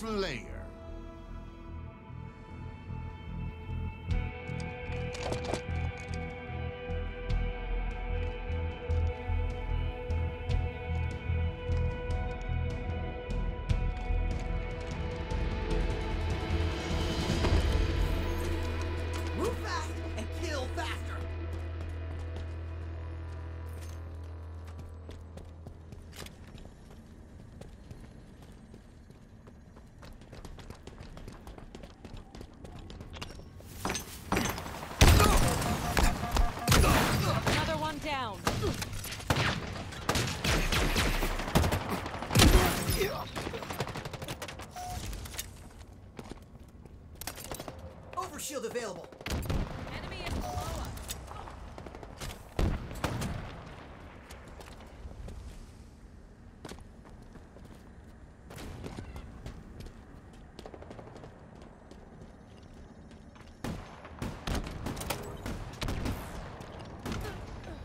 Slayer. Shield available. Enemy is below us.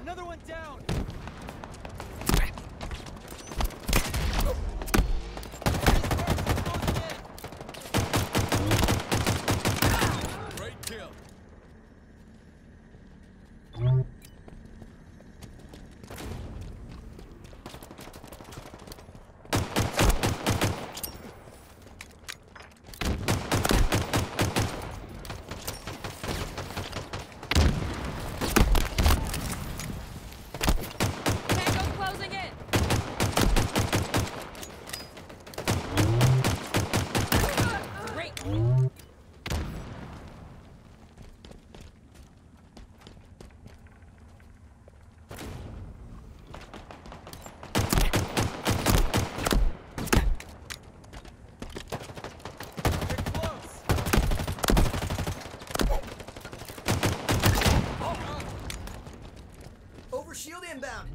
Another one down. Shield inbound.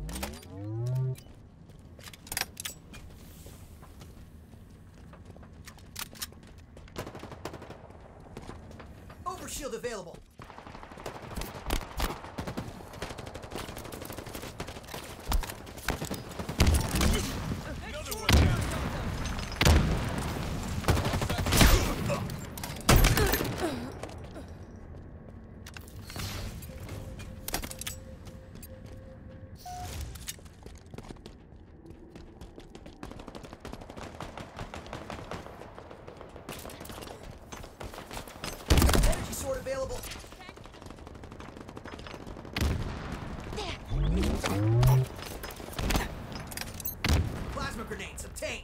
Overshield available. Available. Plasma grenades obtained.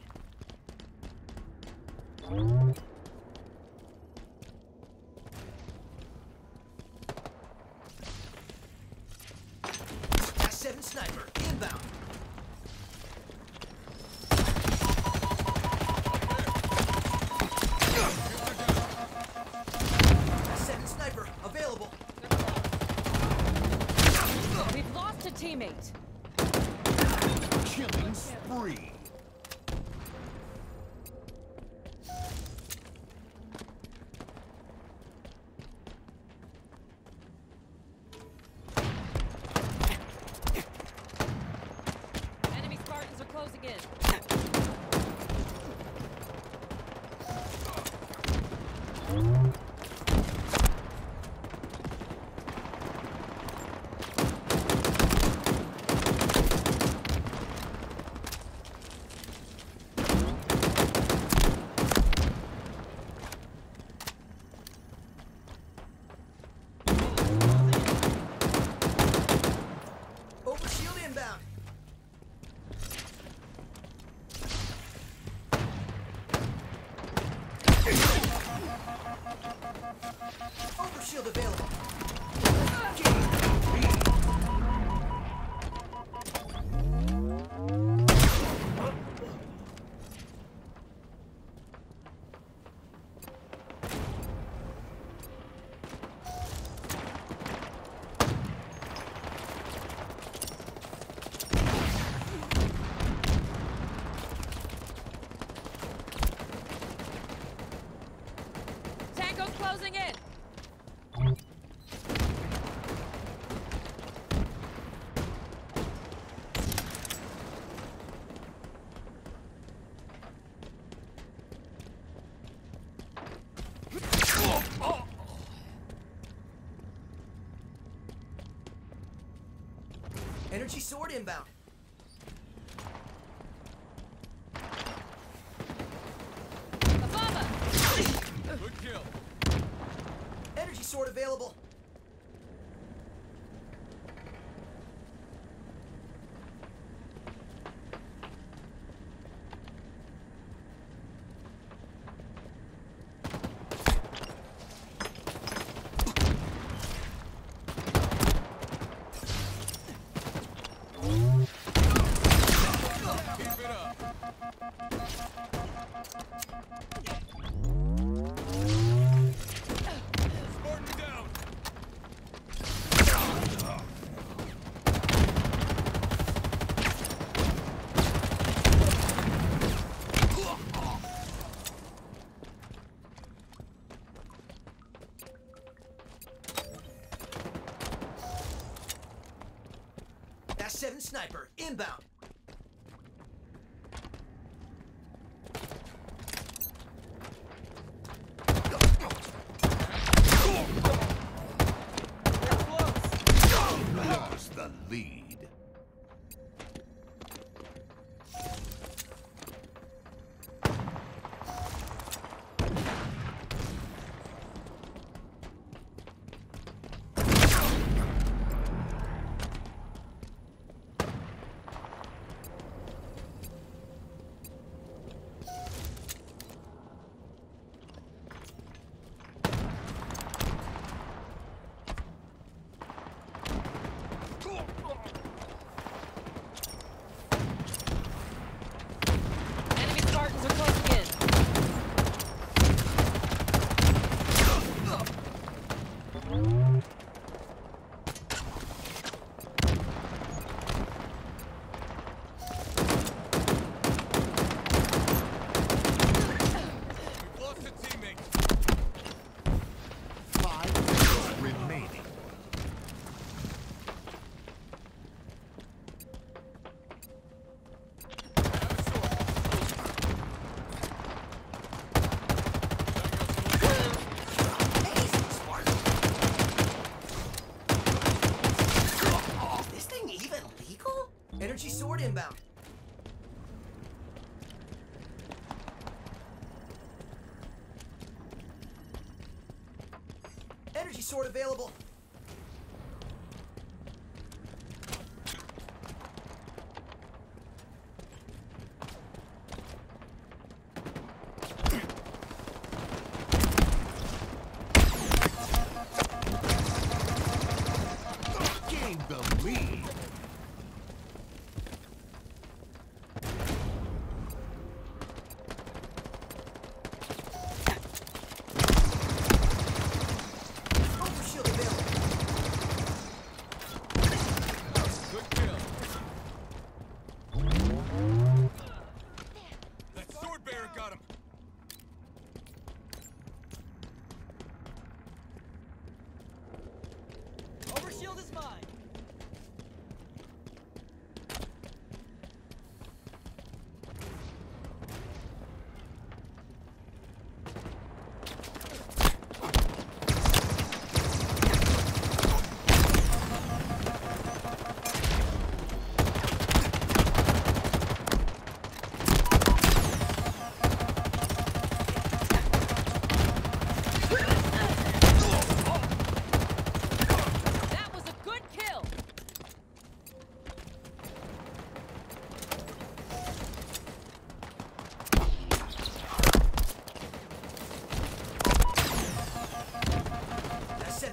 S7 sniper inbound. Teammate. Killing spree. Enemy Spartans are closing in. Overshield available. Tango closing in. Energy sword inbound. Ababa. Good kill. Energy sword available. Seven sniper inbound. Lost the lead. Energy sword inbound. Energy sword available. Gain the lead.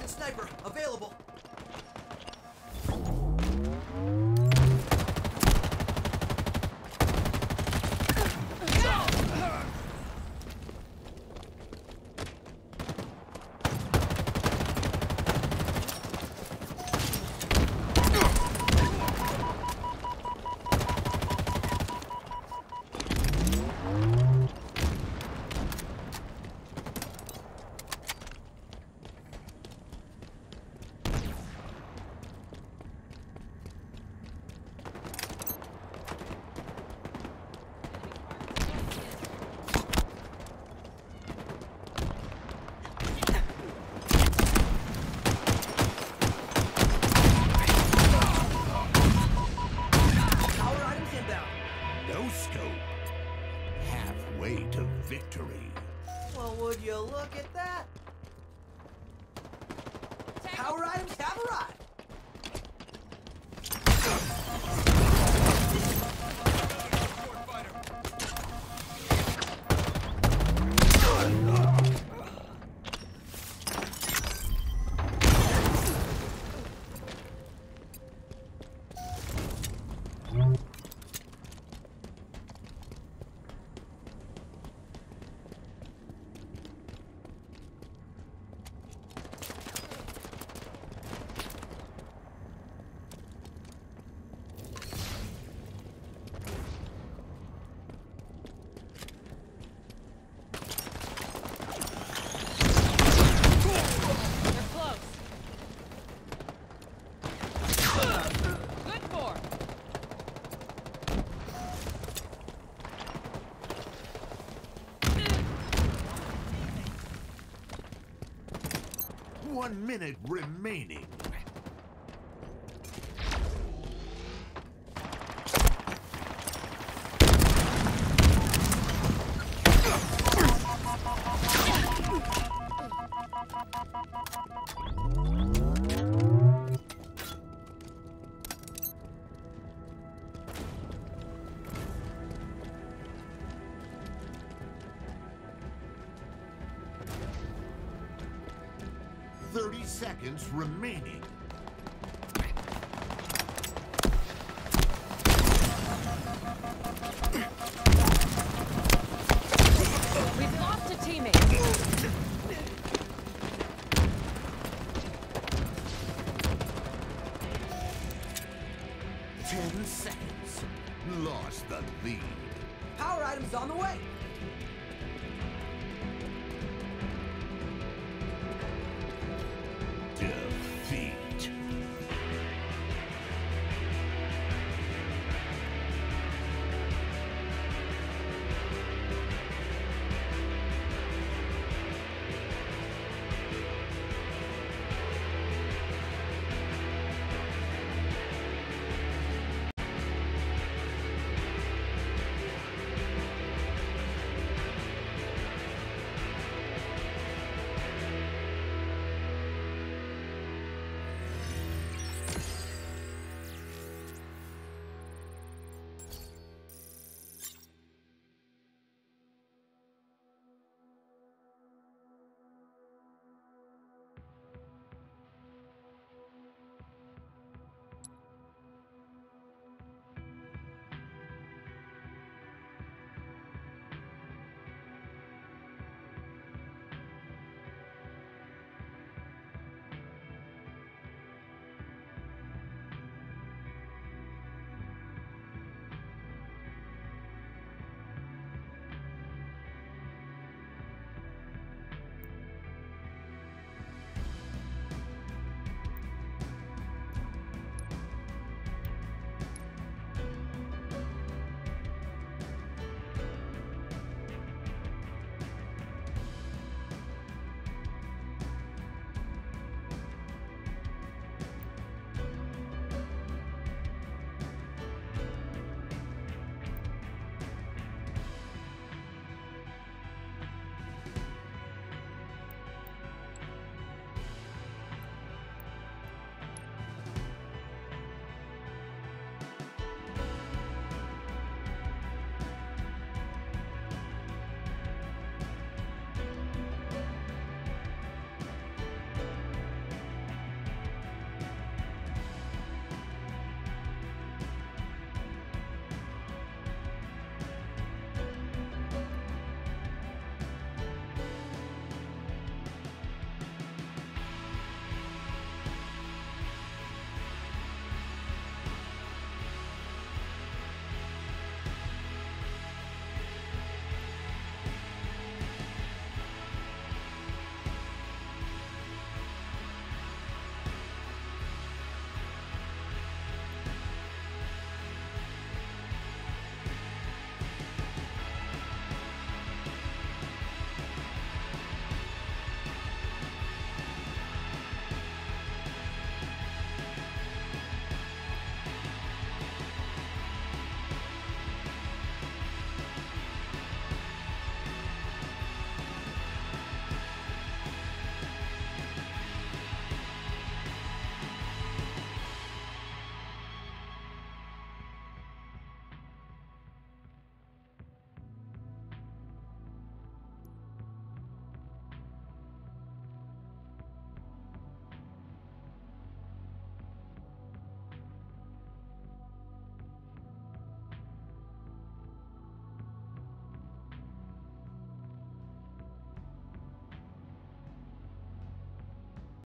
Sniper available. look at that! Power items have arrived! One minute remaining. Seconds remaining. We've lost a teammate. Ten seconds. Lost the lead. Power items on the way.